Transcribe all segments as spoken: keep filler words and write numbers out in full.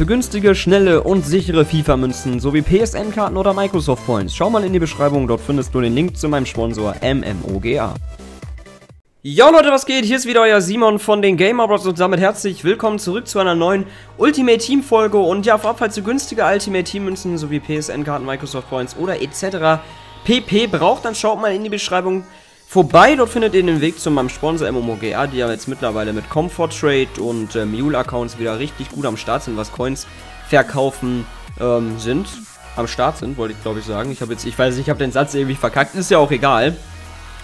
für günstige, schnelle und sichere FIFA-Münzen sowie P S N-Karten oder Microsoft Points. Schau mal in die Beschreibung, dort findest du den Link zu meinem Sponsor M M O G A. Jo Leute, was geht? Hier ist wieder euer Simon von den GamerBrothers und damit herzlich willkommen zurück zu einer neuen Ultimate Team Folge. Und ja, vorab, falls ihr günstige Ultimate Team Münzen sowie P S N-Karten, Microsoft Points oder et cetera pp braucht, dann schaut mal in die Beschreibung vorbei. Dort findet ihr den Weg zu meinem Sponsor M M O G A, die ja jetzt mittlerweile mit Comfort Trade und äh, Mule-Accounts wieder richtig gut am Start sind, was Coins verkaufen ähm, sind. Am Start sind, wollte ich glaube ich sagen. Ich habe jetzt, ich weiß nicht, ich habe den Satz irgendwie verkackt, ist ja auch egal.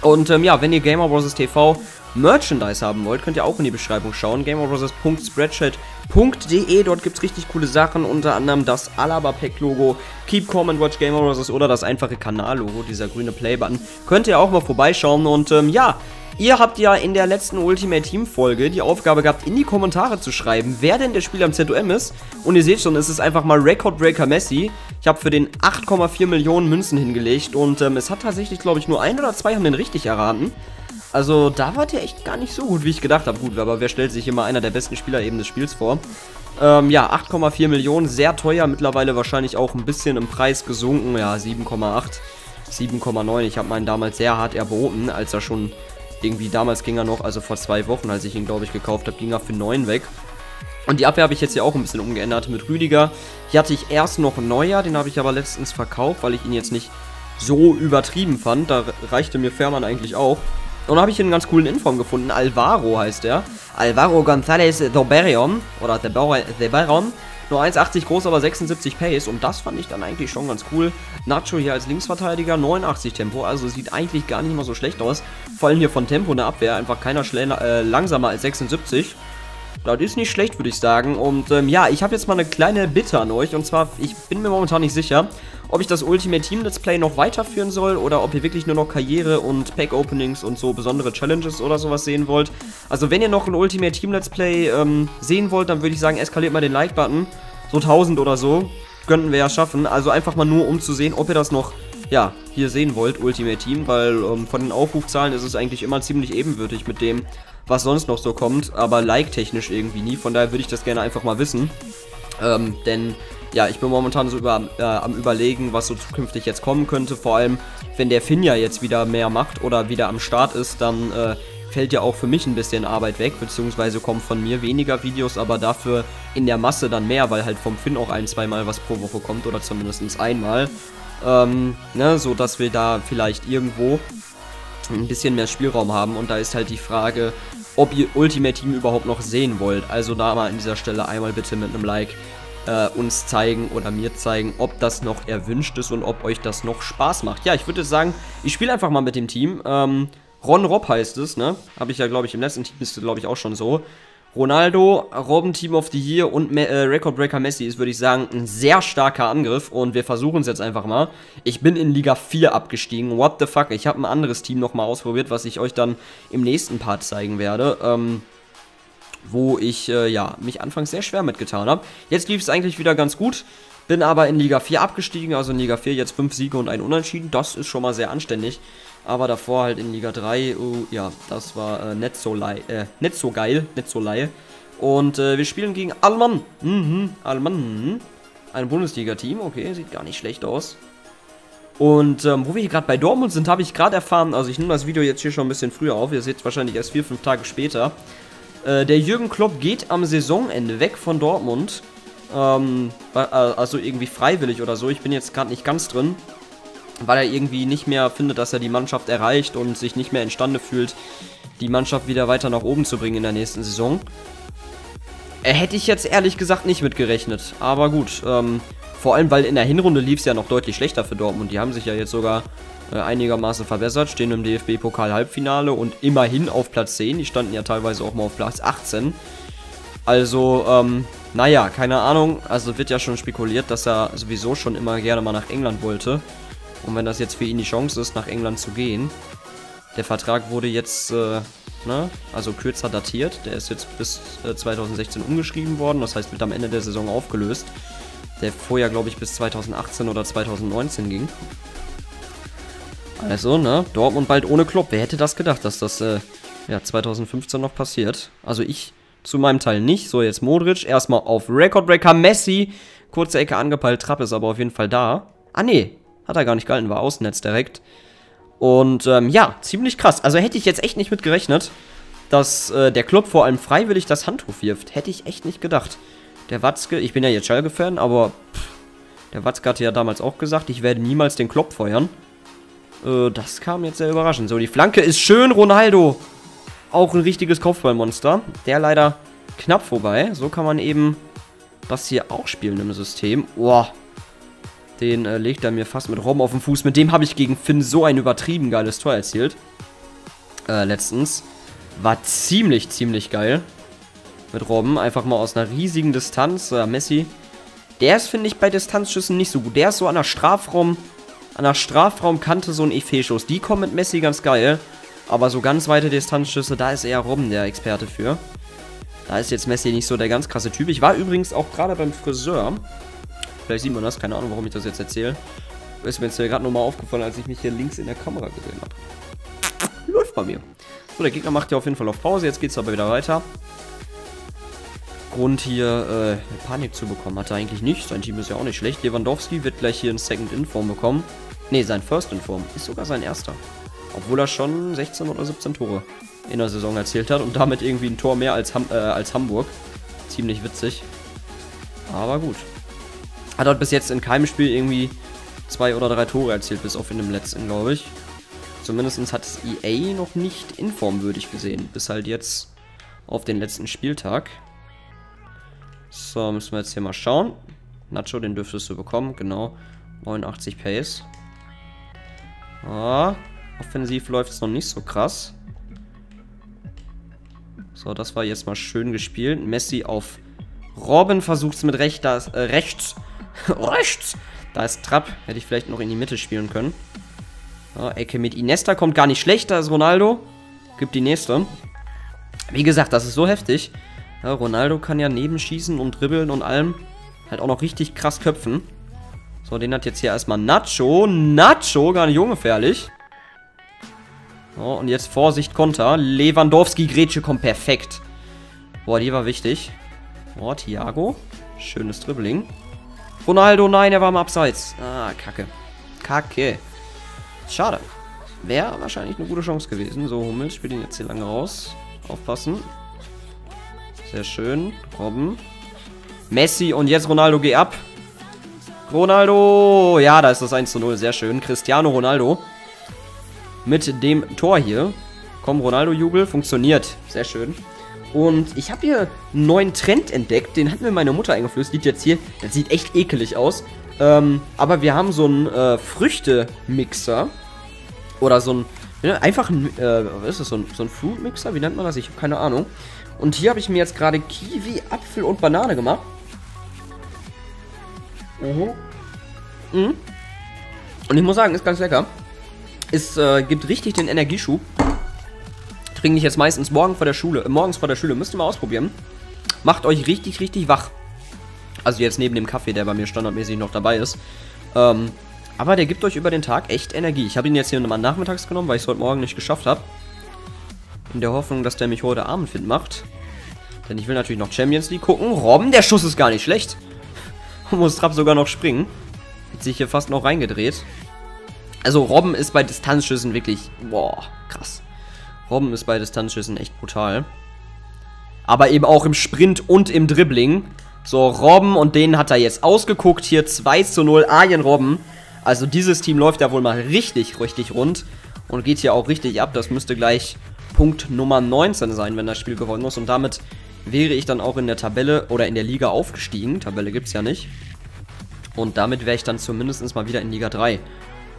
Und ähm, ja, wenn ihr GamerBrothers T V Merchandise haben wollt, könnt ihr auch in die Beschreibung schauen. gamerbrothers punkt spreadshirt punkt de, dort gibt es richtig coole Sachen, unter anderem das Alaba-Pack-Logo, Keep Calm and Watch Gamerosers oder das einfache Kanal-Logo, dieser grüne Play-Button. Könnt ihr auch mal vorbeischauen und ähm, ja, ihr habt ja in der letzten Ultimate Team Folge die Aufgabe gehabt, in die Kommentare zu schreiben, wer denn der Spieler am Z O M ist. Und ihr seht schon, es ist einfach mal Record Breaker Messi. Ich habe für den acht Komma vier Millionen Münzen hingelegt und ähm, es hat tatsächlich, glaube ich, nur ein oder zwei haben den richtig erraten. Also da war der echt gar nicht so gut, wie ich gedacht habe. Gut, aber wer stellt sich immer einer der besten Spieler eben des Spiels vor? Ähm, ja, acht Komma vier Millionen, sehr teuer, mittlerweile wahrscheinlich auch ein bisschen im Preis gesunken. Ja, sieben Komma acht, sieben Komma neun, ich habe meinen damals sehr hart erboten, als er schon... Irgendwie damals ging er noch, also vor zwei Wochen, als ich ihn, glaube ich, gekauft habe, ging er für neun weg. Und die Abwehr habe ich jetzt ja auch ein bisschen umgeändert mit Rüdiger. Hier hatte ich erst noch Neuer, den habe ich aber letztens verkauft, weil ich ihn jetzt nicht so übertrieben fand. Da reichte mir Fährmann eigentlich auch. Und dann habe ich hier einen ganz coolen Inform gefunden. Alvaro heißt er. Alvaro Gonzalez de Baron, oder de Baron. Nur eins Komma achtzig groß, aber sechsundsiebzig Pace. Und das fand ich dann eigentlich schon ganz cool. Nacho hier als Linksverteidiger, neunundachtzig Tempo. Also sieht eigentlich gar nicht mal so schlecht aus. Vor allem hier von Tempo in der Abwehr. Einfach keiner schneller, äh, langsamer als sechsundsiebzig. Das ist nicht schlecht, würde ich sagen. Und ähm, ja, ich habe jetzt mal eine kleine Bitte an euch. Und zwar, ich bin mir momentan nicht sicher, ob ich das Ultimate Team Let's Play noch weiterführen soll oder ob ihr wirklich nur noch Karriere und Pack-Openings und so besondere Challenges oder sowas sehen wollt. Also wenn ihr noch ein Ultimate Team Let's Play ähm, sehen wollt, dann würde ich sagen, eskaliert mal den Like-Button. So tausend oder so könnten wir ja schaffen. Also einfach mal nur, um zu sehen, ob ihr das noch, ja, hier sehen wollt, Ultimate Team. Weil ähm, von den Aufrufzahlen ist es eigentlich immer ziemlich ebenbürtig mit dem, was sonst noch so kommt. Aber like-technisch irgendwie nie. Von daher würde ich das gerne einfach mal wissen. Ähm, denn... Ja, ich bin momentan so über, äh, am Überlegen, was so zukünftig jetzt kommen könnte. Vor allem, wenn der Finja jetzt wieder mehr macht oder wieder am Start ist, dann äh, fällt ja auch für mich ein bisschen Arbeit weg. Beziehungsweise kommen von mir weniger Videos, aber dafür in der Masse dann mehr, weil halt vom Finn auch ein-, zweimal was pro Woche kommt oder zumindest einmal. Ähm, ne, so dass wir da vielleicht irgendwo ein bisschen mehr Spielraum haben. Und da ist halt die Frage, ob ihr Ultimate Team überhaupt noch sehen wollt. Also da mal an dieser Stelle einmal bitte mit einem Like Äh, uns zeigen oder mir zeigen, ob das noch erwünscht ist und ob euch das noch Spaß macht. Ja, ich würde sagen, ich spiele einfach mal mit dem Team. Ähm, Ron Rob heißt es, ne? Habe ich ja, glaube ich, im letzten Team ist, glaube ich, auch schon so. Ronaldo, Robben, Team of the Year und Me äh, Record Breaker Messi ist, würde ich sagen, ein sehr starker Angriff. Und wir versuchen es jetzt einfach mal. Ich bin in Liga vier abgestiegen. What the fuck? Ich habe ein anderes Team nochmal ausprobiert, was ich euch dann im nächsten Part zeigen werde. Ähm... Wo ich, äh, ja, mich anfangs sehr schwer mitgetan habe. Jetzt lief es eigentlich wieder ganz gut. Bin aber in Liga vier abgestiegen. Also in Liga vier jetzt fünf Siege und ein Unentschieden. Das ist schon mal sehr anständig. Aber davor halt in Liga drei. Uh, ja, das war äh, nicht, so äh, nicht so geil. Nicht so lei. Und äh, wir spielen gegen Allmann. Mhm, Allmann. Mhm. Ein Bundesliga-Team. Okay, sieht gar nicht schlecht aus. Und ähm, wo wir hier gerade bei Dortmund sind, habe ich gerade erfahren. Also ich nehme das Video jetzt hier schon ein bisschen früher auf. Ihr seht es wahrscheinlich erst vier, fünf Tage später. Der Jürgen Klopp geht am Saisonende weg von Dortmund. Ähm, also irgendwie freiwillig oder so. Ich bin jetzt gerade nicht ganz drin. Weil er irgendwie nicht mehr findet, dass er die Mannschaft erreicht und sich nicht mehr imstande fühlt, die Mannschaft wieder weiter nach oben zu bringen in der nächsten Saison. Äh, hätte ich jetzt ehrlich gesagt nicht mitgerechnet. Aber gut. Ähm, vor allem, weil in der Hinrunde lief es ja noch deutlich schlechter für Dortmund. Die haben sich ja jetzt sogar einigermaßen verbessert, stehen im D F B-Pokal-Halbfinale und immerhin auf Platz zehn. Die standen ja teilweise auch mal auf Platz achtzehn. Also, ähm, naja, keine Ahnung. Also wird ja schon spekuliert, dass er sowieso schon immer gerne mal nach England wollte. Und wenn das jetzt für ihn die Chance ist, nach England zu gehen. Der Vertrag wurde jetzt, äh, ne, also kürzer datiert. Der ist jetzt bis äh, zweitausendsechzehn umgeschrieben worden. Das heißt, wird am Ende der Saison aufgelöst. Der vorher, glaube ich, bis zweitausendachtzehn oder zweitausendneunzehn ging. Also, ne, Dortmund bald ohne Klopp. Wer hätte das gedacht, dass das, äh, ja, zweitausendfünfzehn noch passiert? Also ich zu meinem Teil nicht. So, jetzt Modric, erstmal auf Record Breaker Messi, kurze Ecke angepeilt, Trapp ist aber auf jeden Fall da. Ah nee, hat er gar nicht gehalten, war Außennetz direkt. Und ähm, ja, ziemlich krass. Also hätte ich jetzt echt nicht mit gerechnet, dass äh, der Club vor allem freiwillig das Handtuch wirft. Hätte ich echt nicht gedacht. Der Watzke, ich bin ja jetzt Schalke-Fan, aber pff, der Watzke hatte ja damals auch gesagt, ich werde niemals den Klopp feuern. Äh, das kam jetzt sehr überraschend. So, die Flanke ist schön, Ronaldo. Auch ein richtiges Kopfballmonster. Der leider knapp vorbei. So kann man eben das hier auch spielen im System. Boah. Den äh, legt er mir fast mit Robben auf den Fuß. Mit dem habe ich gegen Finn so ein übertrieben geiles Tor erzielt. Äh, letztens. War ziemlich, ziemlich geil. Mit Robben. Einfach mal aus einer riesigen Distanz. Äh, Messi. Der ist, finde ich, bei Distanzschüssen nicht so gut. Der ist so an der Strafraum, an der Strafraumkante so ein Effet-Schuss. Die kommen mit Messi ganz geil. Aber so ganz weite Distanzschüsse, da ist eher Robben der Experte für. Da ist jetzt Messi nicht so der ganz krasse Typ. Ich war übrigens auch gerade beim Friseur. Vielleicht sieht man das, keine Ahnung, warum ich das jetzt erzähle. Ist mir jetzt gerade nochmal aufgefallen, als ich mich hier links in der Kamera gesehen habe. Läuft bei mir. So, der Gegner macht ja auf jeden Fall auf Pause. Jetzt geht es aber wieder weiter. Grund hier äh, Panik zu bekommen hat er eigentlich nicht. Sein Team ist ja auch nicht schlecht. Lewandowski wird gleich hier ein Second Inform bekommen. Ne, sein First Inform ist sogar sein erster. Obwohl er schon sechzehn oder siebzehn Tore in der Saison erzielt hat. Und damit irgendwie ein Tor mehr als, Ham äh, als Hamburg. Ziemlich witzig. Aber gut. Hat halt bis jetzt in keinem Spiel irgendwie zwei oder drei Tore erzielt, bis auf in dem letzten, glaube ich. Zumindest hat es E A noch nicht informwürdig gesehen, bis halt jetzt auf den letzten Spieltag. So, müssen wir jetzt hier mal schauen. Nacho, den dürftest du bekommen, genau. neunundachtzig Pace. Ah, offensiv läuft es noch nicht so krass. So, das war jetzt mal schön gespielt. Messi auf Robben versucht es mit rechts, da ist, äh, rechts. Rechts! Da ist Trapp. Hätte ich vielleicht noch in die Mitte spielen können. Ja, Ecke mit Iniesta kommt gar nicht schlecht. Da ist Ronaldo. Gibt die nächste. Wie gesagt, das ist so heftig. Ja, Ronaldo kann ja nebenschießen und dribbeln und allem. Halt auch noch richtig krass köpfen. So, den hat jetzt hier erstmal Nacho. Nacho, gar nicht ungefährlich. So, und jetzt Vorsicht, Konter. Lewandowski, Grätsche kommt perfekt. Boah, die war wichtig. Boah, Thiago. Schönes Dribbling. Ronaldo, nein, er war im Abseits. Ah, kacke. Kacke. Schade. Wäre wahrscheinlich eine gute Chance gewesen. So, Hummels spielt ihn jetzt hier lange raus. Aufpassen. Sehr schön. Robben. Messi und jetzt Ronaldo, geh ab. Ronaldo. Ja, da ist das eins zu null. Sehr schön. Cristiano Ronaldo. Mit dem Tor hier. Komm, Ronaldo-Jubel. Funktioniert. Sehr schön. Und ich habe hier einen neuen Trend entdeckt, den hat mir meine Mutter eingeflößt, liegt jetzt hier, das sieht echt ekelig aus, ähm, aber wir haben so einen äh, Früchte-Mixer oder so ein, ne, einfach ein, äh, was ist das, so ein, so ein Fruit-Mixer, wie nennt man das, ich habe keine Ahnung. Und hier habe ich mir jetzt gerade Kiwi, Apfel und Banane gemacht. Mhm. Mhm. Und ich muss sagen, ist ganz lecker, es äh, gibt richtig den Energieschub. Trinke ich jetzt meistens morgen vor der Schule, äh, morgens vor der Schule. Müsst ihr mal ausprobieren. Macht euch richtig, richtig wach. Also jetzt neben dem Kaffee, der bei mir standardmäßig noch dabei ist. Ähm, aber der gibt euch über den Tag echt Energie. Ich habe ihn jetzt hier nochmal nachmittags genommen, weil ich es heute Morgen nicht geschafft habe. In der Hoffnung, dass der mich heute Abend fit macht. Denn ich will natürlich noch Champions League gucken. Robben, der Schuss ist gar nicht schlecht. Muss Trapp sogar noch springen. Hat sich hier fast noch reingedreht. Also Robben ist bei Distanzschüssen wirklich, boah, krass. Robben ist bei Distanzschüssen echt brutal. Aber eben auch im Sprint und im Dribbling. So, Robben, und den hat er jetzt ausgeguckt. Hier zwei zu null, Arjen Robben. Also dieses Team läuft ja wohl mal richtig, richtig rund. Und geht hier auch richtig ab. Das müsste gleich Punkt Nummer neunzehn sein, wenn das Spiel gewonnen ist. Und damit wäre ich dann auch in der Tabelle oder in der Liga aufgestiegen. Tabelle gibt es ja nicht. Und damit wäre ich dann zumindest mal wieder in Liga drei.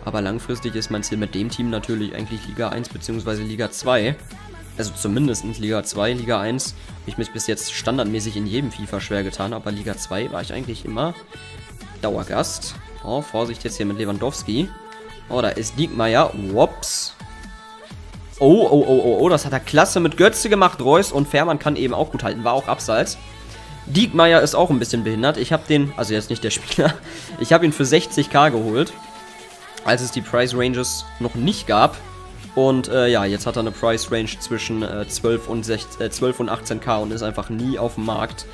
Aber langfristig ist mein Ziel mit dem Team natürlich eigentlich Liga eins bzw. Liga zwei. Also zumindest Liga zwei, Liga eins. Ich mich bis jetzt standardmäßig in jedem FIFA schwer getan, aber Liga zwei war ich eigentlich immer Dauergast. Oh, Vorsicht jetzt hier mit Lewandowski. Oh, da ist Diekmeier. Wops. Oh, oh, oh, oh, oh, das hat er klasse mit Götze gemacht. Reus und Fährmann kann eben auch gut halten, war auch abseits. Diekmeier ist auch ein bisschen behindert. Ich habe den, also jetzt nicht der Spieler, ich habe ihn für sechzig K geholt. Als es die Price Ranges noch nicht gab. Und äh, ja, jetzt hat er eine Price Range zwischen äh, zwölf und achtzehn K achtzehn K und ist einfach nie auf dem Markt.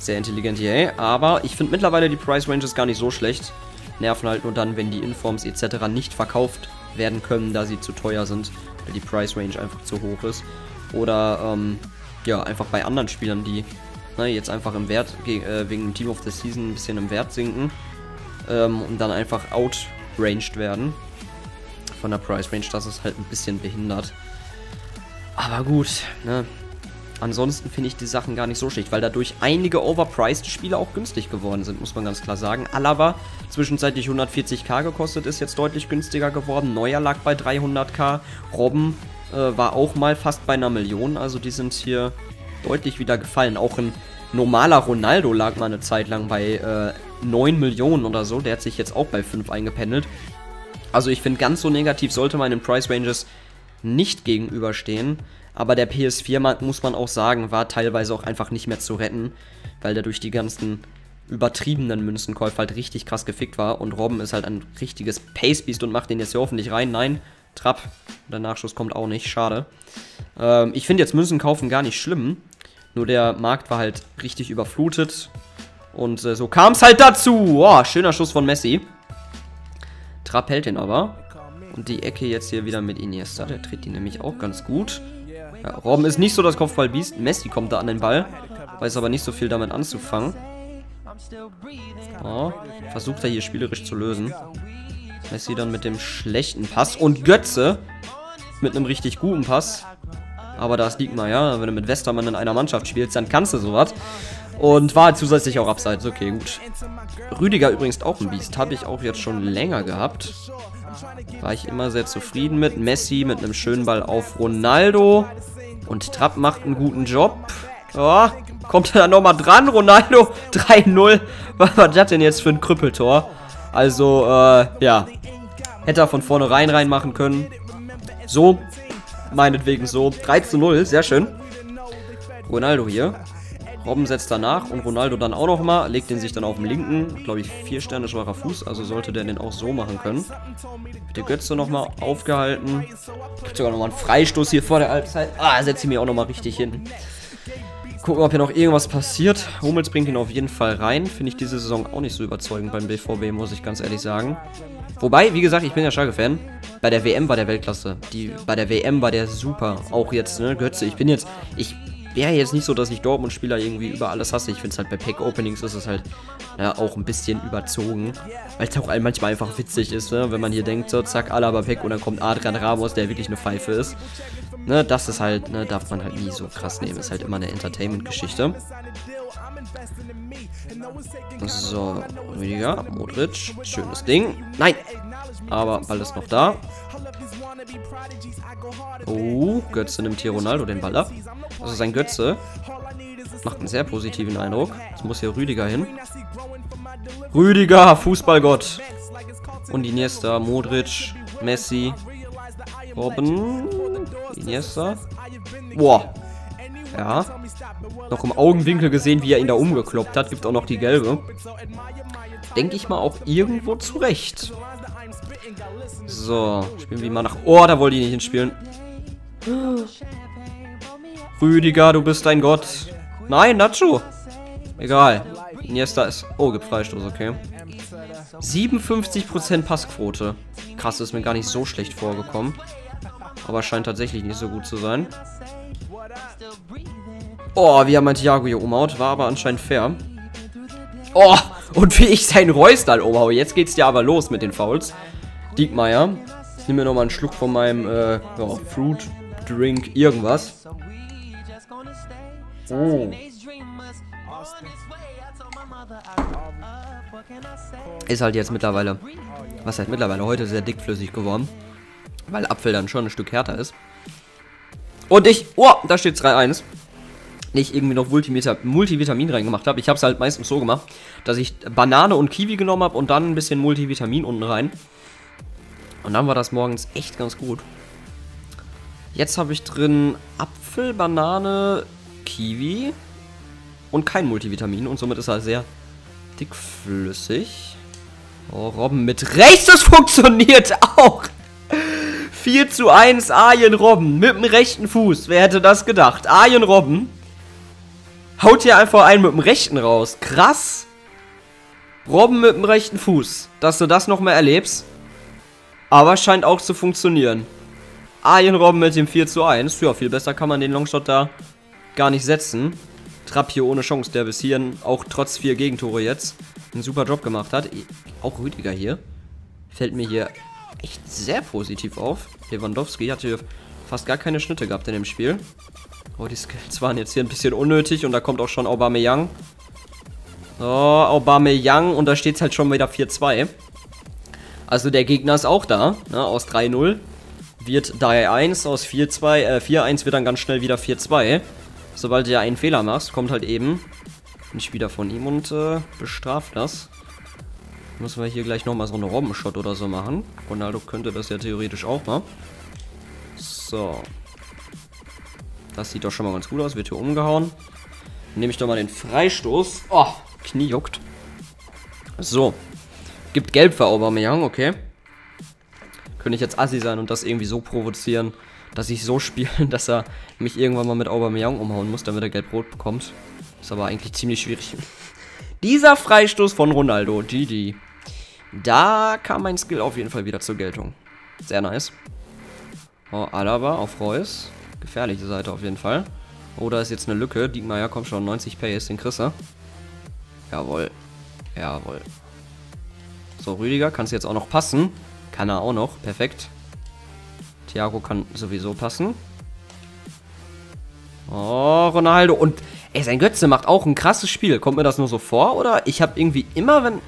Sehr intelligent hier, aber ich finde mittlerweile die Price Ranges gar nicht so schlecht. Nerven halt nur dann, wenn die Informs et cetera nicht verkauft werden können, da sie zu teuer sind, weil die Price Range einfach zu hoch ist. Oder ähm, ja, einfach bei anderen Spielern, die ne, jetzt einfach im Wert, äh, wegen dem Team of the Season ein bisschen im Wert sinken ähm, und dann einfach outranged werden von der Price Range. Das ist halt ein bisschen behindert. Aber gut, ne? Ansonsten finde ich die Sachen gar nicht so schlecht, weil dadurch einige Overpriced-Spiele auch günstig geworden sind, muss man ganz klar sagen. Alaba, zwischenzeitlich hundertvierzig K gekostet, ist jetzt deutlich günstiger geworden. Neuer lag bei dreihundert K. Robben äh, war auch mal fast bei einer Million, also die sind hier deutlich wieder gefallen. Auch ein normaler Ronaldo lag mal eine Zeit lang bei äh, neun Millionen oder so. Der hat sich jetzt auch bei fünf eingependelt. Also ich finde, ganz so negativ sollte man den Price Ranges nicht gegenüberstehen. Aber der P S vier Markt, muss man auch sagen, war teilweise auch einfach nicht mehr zu retten, weil der durch die ganzen übertriebenen Münzenkäufe halt richtig krass gefickt war. Und Robben ist halt ein richtiges Pacebeast und macht den jetzt hier hoffentlich rein. Nein, Trapp, der Nachschuss kommt auch nicht, schade. Ähm, ich finde jetzt Münzen kaufen gar nicht schlimm, nur der Markt war halt richtig überflutet. Und äh, so kam es halt dazu. Oh, schöner Schuss von Messi. Trapp hält den aber. Und die Ecke jetzt hier wieder mit Iniesta, der tritt die nämlich auch ganz gut. Ja, Robben ist nicht so das Kopfballbiest. Messi kommt da an den Ball, weiß aber nicht so viel damit anzufangen. Oh, versucht er hier spielerisch zu lösen. Messi dann mit dem schlechten Pass und Götze mit einem richtig guten Pass. Aber da ist Diekmeier, ja, wenn du mit Westermann in einer Mannschaft spielst, dann kannst du sowas. Und war zusätzlich auch abseits, okay, gut. Rüdiger übrigens auch ein Biest, habe ich auch jetzt schon länger gehabt. War ich immer sehr zufrieden mit. Messi mit einem schönen Ball auf Ronaldo. Und Trapp macht einen guten Job. Oh, kommt er da nochmal dran, Ronaldo? drei null. Was war das denn jetzt für ein Krüppeltor? Also, äh, ja. Hätte er von vornherein reinmachen können. So, meinetwegen so. drei zu null, sehr schön. Ronaldo hier. Robben setzt danach und Ronaldo dann auch nochmal, legt den sich dann auf den linken, glaube ich, vier Sterne schwacher Fuß, also sollte der den auch so machen können. Der Götze nochmal aufgehalten. Gibt sogar nochmal einen Freistoß hier vor der Halbzeit. Ah, setze ich mir auch nochmal richtig hin. Gucken, ob hier noch irgendwas passiert. Hummels bringt ihn auf jeden Fall rein. Finde ich diese Saison auch nicht so überzeugend beim B V B, muss ich ganz ehrlich sagen. Wobei, wie gesagt, ich bin ja Schalke-Fan. Bei der W M war der Weltklasse. Die, bei der W M war der super. Auch jetzt, ne, Götze. Ich bin jetzt... ich wäre jetzt nicht so, dass ich Dortmund-Spieler irgendwie über alles hasse. Ich finde es halt bei Pack-Openings ist es halt ja, auch ein bisschen überzogen. Weil es auch manchmal einfach witzig ist, ne? Wenn man hier denkt, so zack, Alaba-Pack und dann kommt Adrian Ramos, der wirklich eine Pfeife ist. Ne, das ist halt, ne, darf man halt nie so krass nehmen. Ist halt immer eine Entertainment-Geschichte. So, Rüdiger, Modric, schönes Ding. Nein! Aber Ball ist noch da. Oh, Götze nimmt hier Ronaldo den Ball ab. Also sein Götze macht einen sehr positiven Eindruck. Jetzt muss hier Rüdiger hin. Rüdiger, Fußballgott. Und Iniesta, Modric, Messi, Robben, Iniesta. Boah. Ja. Noch im Augenwinkel gesehen, wie er ihn da umgekloppt hat. Gibt auch noch die gelbe. Denke ich mal auch irgendwo zurecht. So, spielen wir mal nach... Oh, da wollte ich nicht hinspielen. Rüdiger, du bist ein Gott. Nein, Nacho. Egal. Iniesta ist... Oh, gibt Freistoß, okay. siebenundfünfzig Prozent Passquote. Krass, ist mir gar nicht so schlecht vorgekommen. Aber scheint tatsächlich nicht so gut zu sein. Oh, wie er mein Thiago hier umhaut. War aber anscheinend fair. Oh, und wie ich seinen Reus dann umhaue. Jetzt geht's ja aber los mit den Fouls. Diekmeier. Ich nehme mir nochmal einen Schluck von meinem äh, ja, Fruit Drink irgendwas. Oh. Ist halt jetzt mittlerweile, was halt mittlerweile heute sehr dickflüssig geworden. Weil Apfel dann schon ein Stück härter ist. Und ich, oh, da steht drei eins. Nicht irgendwie noch Multivitamin reingemacht habe. Ich habe es halt meistens so gemacht, dass ich Banane und Kiwi genommen habe und dann ein bisschen Multivitamin unten rein. Und dann war das morgens echt ganz gut. Jetzt habe ich drin Apfel, Banane, Kiwi und kein Multivitamin. Und somit ist er sehr dickflüssig. Oh, Robben mit rechts, das funktioniert auch. vier zu eins Arjen Robben mit dem rechten Fuß. Wer hätte das gedacht? Arjen Robben haut hier einfach einen mit dem rechten raus. Krass. Robben mit dem rechten Fuß. Dass du das nochmal erlebst. Aber scheint auch zu funktionieren. Arjen Robben mit dem vier zu eins. Ja, viel besser kann man den Longshot da gar nicht setzen. Trapp hier ohne Chance, der bis hierhin auch trotz vier Gegentore jetzt einen super Job gemacht hat. Auch Rüdiger hier. Fällt mir hier echt sehr positiv auf. Lewandowski hatte hier fast gar keine Schnitte gehabt in dem Spiel. Oh, die Skills waren jetzt hier ein bisschen unnötig. Und da kommt auch schon Aubameyang. Oh, Aubameyang. Und da steht es halt schon wieder vier zu zwei. Also der Gegner ist auch da. Ne? Aus drei null wird drei eins. Aus vier zwei, äh, vier eins wird dann ganz schnell wieder vier zwei. Sobald du ja einen Fehler machst, kommt halt eben nicht wieder von ihm und äh, bestraft das. Müssen wir hier gleich nochmal so einen Robbenshot oder so machen. Ronaldo könnte das ja theoretisch auch mal. So. Das sieht doch schon mal ganz gut aus. Wird hier umgehauen. Nehme ich doch mal den Freistoß. Oh, Knie juckt. So. Gibt Gelb für Aubameyang, okay. Könnte ich jetzt assi sein und das irgendwie so provozieren, dass ich so spiele, dass er mich irgendwann mal mit Aubameyang umhauen muss, damit er Gelb-Rot bekommt. Ist aber eigentlich ziemlich schwierig. Dieser Freistoß von Ronaldo, G G. Da kam mein Skill auf jeden Fall wieder zur Geltung. Sehr nice. Oh, Alaba auf Reus. Gefährliche Seite auf jeden Fall. Oh, da ist jetzt eine Lücke. Diekmeier kommt schon, neunzig Pace, den kriegst du. Jawohl. Jawohl. So, Rüdiger, kannst jetzt auch noch passen. Kann er auch noch, perfekt. Thiago kann sowieso passen. Oh, Ronaldo. Und, ey, sein Götze macht auch ein krasses Spiel. Kommt mir das nur so vor? Oder ich habe irgendwie immer, wenn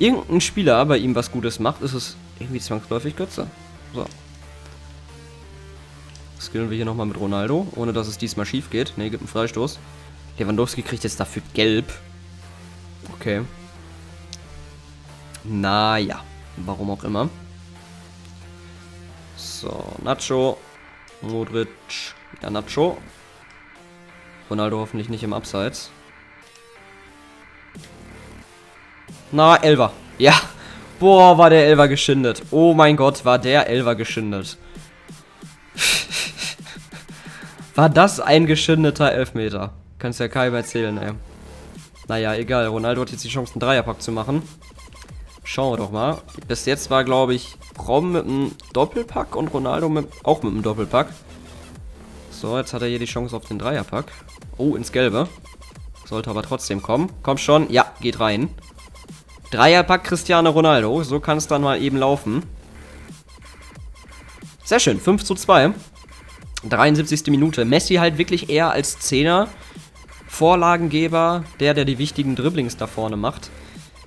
irgendein Spieler bei ihm was Gutes macht, ist es irgendwie zwangsläufig Götze. So. Skillen wir hier nochmal mit Ronaldo, ohne dass es diesmal schief geht. Ne, gibt einen Freistoß. Lewandowski kriegt jetzt dafür Gelb. Okay. Naja, warum auch immer. So, Nacho. Modric. Wieder Nacho. Ronaldo hoffentlich nicht im Abseits. Na, Elfer. Ja. Boah, war der Elfer geschindet. Oh mein Gott, war der Elfer geschindet. War das ein geschindeter Elfmeter? Kannst ja keinem erzählen, ey. Naja, egal. Ronaldo hat jetzt die Chance, einen Dreierpack zu machen. Schauen wir doch mal. Bis jetzt war, glaube ich, Robben mit einem Doppelpack und Ronaldo mit, auch mit einem Doppelpack. So, jetzt hat er hier die Chance auf den Dreierpack. Oh, ins Gelbe. Sollte aber trotzdem kommen. Kommt schon. Ja, geht rein. Dreierpack Cristiano Ronaldo. So kann es dann mal eben laufen. Sehr schön. fünf zu zwei. dreiundsiebzigste Minute. Messi halt wirklich eher als Zehner. Vorlagengeber. Der, der die wichtigen Dribblings da vorne macht.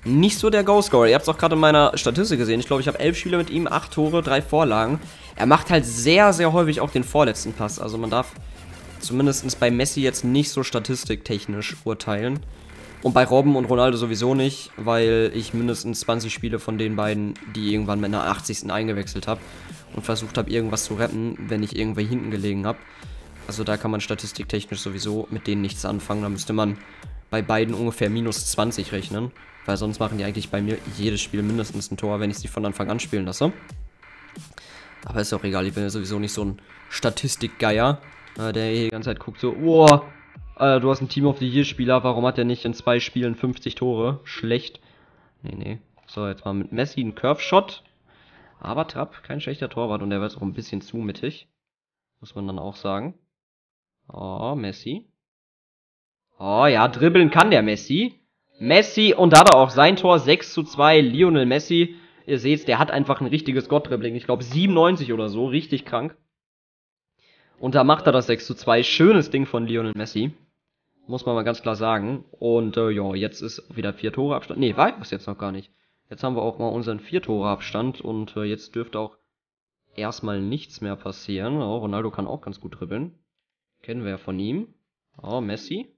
Nicht so der Goalscorer. Ihr habt es auch gerade in meiner Statistik gesehen. Ich glaube, ich habe elf Spiele mit ihm, acht Tore, drei Vorlagen. Er macht halt sehr, sehr häufig auch den vorletzten Pass. Also man darf zumindest bei Messi jetzt nicht so statistiktechnisch urteilen. Und bei Robben und Ronaldo sowieso nicht, weil ich mindestens zwanzig Spiele von den beiden, die irgendwann mit einer achtzigsten eingewechselt habe und versucht habe, irgendwas zu retten, wenn ich irgendwie hinten gelegen habe. Also da kann man statistiktechnisch sowieso mit denen nichts anfangen. Da müsste man bei beiden ungefähr minus zwanzig rechnen. Weil sonst machen die eigentlich bei mir jedes Spiel mindestens ein Tor, wenn ich sie von Anfang an spielen lasse. Aber ist auch egal, ich bin ja sowieso nicht so ein Statistikgeier, äh, der hier die ganze Zeit guckt so, oh, äh, du hast einen Team of the Year Spieler, warum hat der nicht in zwei Spielen fünfzig Tore? Schlecht. Nee, nee. So, jetzt mal mit Messi ein Curve-Shot. Aber Trapp, kein schlechter Torwart und der war jetzt auch ein bisschen zu mittig. Muss man dann auch sagen. Oh, Messi. Oh ja, dribbeln kann der Messi. Messi und da hat er auch sein Tor, sechs zu zwei, Lionel Messi. Ihr seht's, der hat einfach ein richtiges Gott-Dribbling. Ich glaube siebenundneunzig oder so, richtig krank. Und da macht er das sechs zu zwei, schönes Ding von Lionel Messi. Muss man mal ganz klar sagen. Und äh, ja, jetzt ist wieder vier Tore Abstand. Ne, war das jetzt noch gar nicht. Jetzt haben wir auch mal unseren vier Tore Abstand und äh, jetzt dürfte auch erstmal nichts mehr passieren. Oh, Ronaldo kann auch ganz gut dribbeln. Kennen wir ja von ihm. Oh, Messi.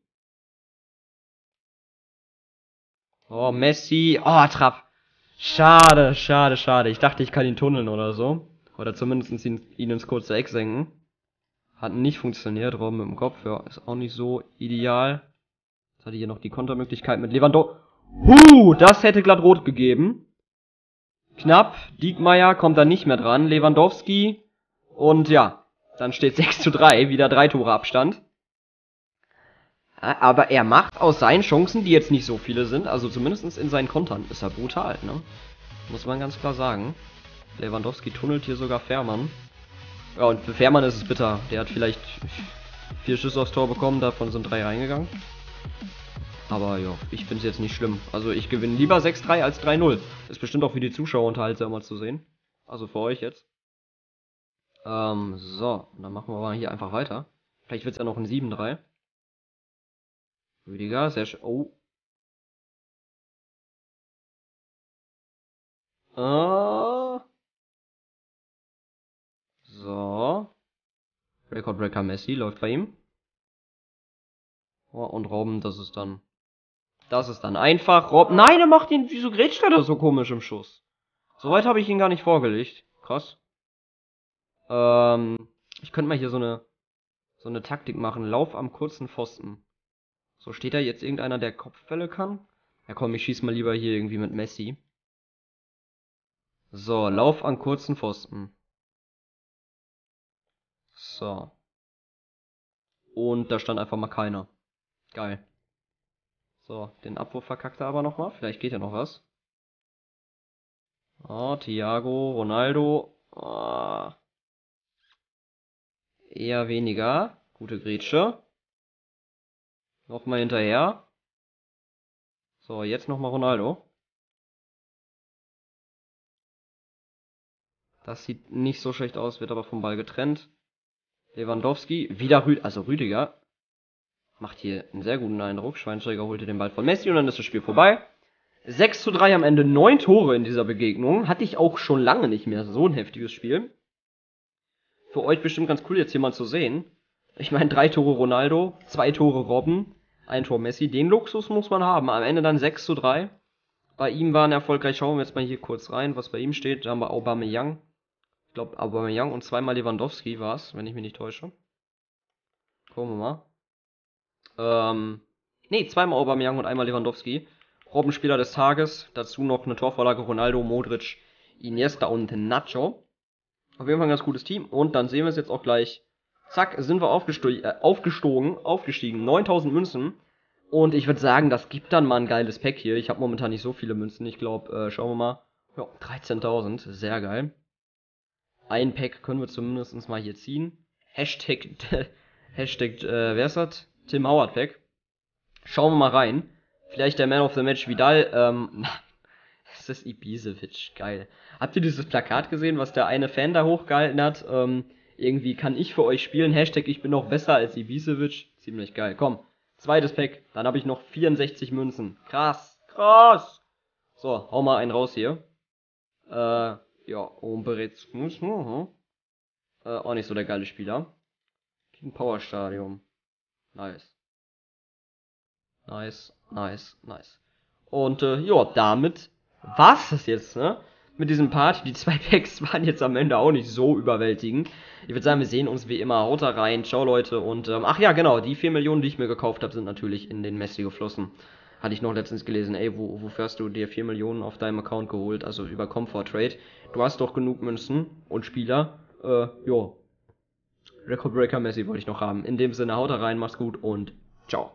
Oh, Messi. Oh, Trapp. Schade, schade, schade. Ich dachte, ich kann ihn tunneln oder so. Oder zumindest ihn, ihn ins kurze Eck senken. Hat nicht funktioniert. Robben mit dem Kopf. Ja, ist auch nicht so ideal. Jetzt hatte ich hier noch die Kontermöglichkeit mit Lewandowski. Huh, das hätte glatt rot gegeben. Knapp. Diekmeier kommt da nicht mehr dran. Lewandowski Und ja, dann steht sechs zu drei, wieder drei Tore Abstand. Aber er macht aus seinen Chancen, die jetzt nicht so viele sind, also zumindest in seinen Kontern, ist er brutal, ne? Muss man ganz klar sagen. Lewandowski tunnelt hier sogar Fährmann. Ja, und für Fährmann ist es bitter. Der hat vielleicht vier Schüsse aufs Tor bekommen, davon sind drei reingegangen. Aber ja, ich finde es jetzt nicht schlimm. Also ich gewinne lieber sechs drei als drei null. Ist bestimmt auch für die Zuschauer unterhaltsamer zu sehen. Also für euch jetzt. Ähm, so, dann machen wir mal hier einfach weiter. Vielleicht wird es ja noch ein sieben drei. Rüdiger, sehr schön. Oh. Uh. So. Record Breaker Messi läuft bei ihm. Oh, und Robben, das ist dann. Das ist dann einfach. Robben. Nein, er macht ihn. Wieso grätscht er da so komisch im Schuss? Soweit habe ich ihn gar nicht vorgelegt. Krass. Ähm. Ich könnte mal hier so eine. So eine Taktik machen. Lauf am kurzen Pfosten. So, steht da jetzt irgendeiner, der Kopfbälle kann? Ja komm, ich schieß mal lieber hier irgendwie mit Messi. So, Lauf an kurzen Pfosten. So. Und da stand einfach mal keiner. Geil. So, den Abwurf verkackt er aber nochmal. Vielleicht geht ja noch was. Oh, Thiago, Ronaldo. Oh. Eher weniger. Gute Grätsche. Nochmal hinterher. So, jetzt nochmal Ronaldo. Das sieht nicht so schlecht aus, wird aber vom Ball getrennt. Lewandowski, wieder Rüdiger, also Rüdiger macht hier einen sehr guten Eindruck. Schweinsteiger holte den Ball von Messi und dann ist das Spiel vorbei. sechs zu drei am Ende, neun Tore in dieser Begegnung. Hatte ich auch schon lange nicht mehr so ein heftiges Spiel. Für euch bestimmt ganz cool, jetzt hier mal zu sehen. Ich meine, drei Tore Ronaldo, zwei Tore Robben, ein Tor Messi. Den Luxus muss man haben. Am Ende dann sechs zu drei. Bei ihm waren erfolgreich. Schauen wir jetzt mal hier kurz rein, was bei ihm steht. Da haben wir Aubameyang. Ich glaube, Aubameyang und zweimal Lewandowski war es, wenn ich mich nicht täusche. Gucken wir mal. Ähm, ne, zweimal Aubameyang und einmal Lewandowski. Robben Spieler des Tages. Dazu noch eine Torvorlage Ronaldo, Modric, Iniesta und Nacho. Auf jeden Fall ein ganz gutes Team. Und dann sehen wir es jetzt auch gleich. Zack, sind wir äh, aufgestogen, aufgestiegen, neuntausend Münzen. Und ich würde sagen, das gibt dann mal ein geiles Pack hier. Ich habe momentan nicht so viele Münzen, ich glaube, äh, schauen wir mal. Ja, dreizehntausend, sehr geil. Ein Pack können wir zumindest mal hier ziehen. Hashtag, Hashtag äh, wer ist das? Tim Howard Pack. Schauen wir mal rein. Vielleicht der Man of the Match Vidal, ähm, es ist Ibišević, geil. Habt ihr dieses Plakat gesehen, was der eine Fan da hochgehalten hat? Ähm, Irgendwie kann ich für euch spielen. Hashtag ich bin noch besser als Ibišević. Ziemlich geil. Komm, zweites Pack. Dann habe ich noch vierundsechzig Münzen. Krass, krass. So, hau mal einen raus hier. Äh, ja, und bereits Äh, auch nicht so der geile Spieler. King Power-Stadium. Nice. Nice, nice, nice. Und, äh, ja, damit war's das jetzt, ne? Mit diesem Part. Die zwei Packs waren jetzt am Ende auch nicht so überwältigend. Ich würde sagen, wir sehen uns wie immer. Haut da rein. Ciao, Leute. Und, ähm, ach ja, genau. Die vier Millionen, die ich mir gekauft habe, sind natürlich in den Messi geflossen. Hatte ich noch letztens gelesen. Ey, wo, wofür hast du dir vier Millionen auf deinem Account geholt? Also über Comfort Trade. Du hast doch genug Münzen und Spieler. Äh, jo. Record Breaker Messi wollte ich noch haben. In dem Sinne, haut da rein. Macht's gut und ciao.